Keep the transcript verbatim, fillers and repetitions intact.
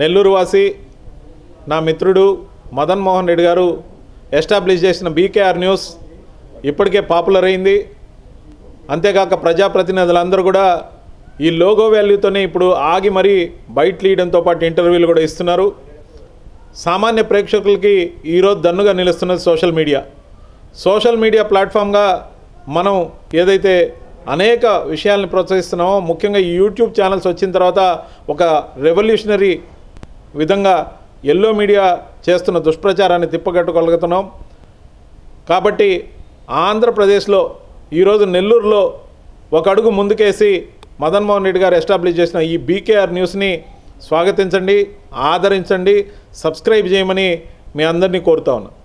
నెల్లూరు వాసి నా మిత్రుడు మదన్ మోహన్ రెడ్డి గారు ఎస్టాబ్లిష్ చేసిన బీకేఆర్ న్యూస్ ఇప్పటికే పాపులర్ అయింది. అంతేకాక ప్రజాప్రతినిధులందరూ కూడా ఈ లోగో వాల్యూతోనే ఇప్పుడు ఆగి మరీ బైట్ లీడంతో పాటు ఇంటర్వ్యూలు కూడా ఇస్తున్నారు. సామాన్య ప్రేక్షకులకి ఈరోజు దన్నుగా నిలుస్తున్నది సోషల్ మీడియా. సోషల్ మీడియా ప్లాట్ఫామ్గా మనం ఏదైతే అనేక విషయాలను ప్రోత్సహిస్తున్నామో, ముఖ్యంగా ఈ యూట్యూబ్ ఛానల్స్ వచ్చిన తర్వాత ఒక రెవల్యూషనరీ విధంగా ఎల్లో మీడియా చేస్తున్న దుష్ప్రచారాన్ని తిప్పగట్టుకోగలుగుతున్నాం. కాబట్టి ఆంధ్రప్రదేశ్లో ఈరోజు నెల్లూరులో ఒక అడుగు ముందుకేసి మదన్ మోహన్ రెడ్డి గారు ఎస్టాబ్లిష్ చేసిన ఈ బీకేఆర్ న్యూస్ని స్వాగతించండి, ఆదరించండి, సబ్స్క్రైబ్ చేయమని మీ అందరినీ కోరుతా ఉన్నాను.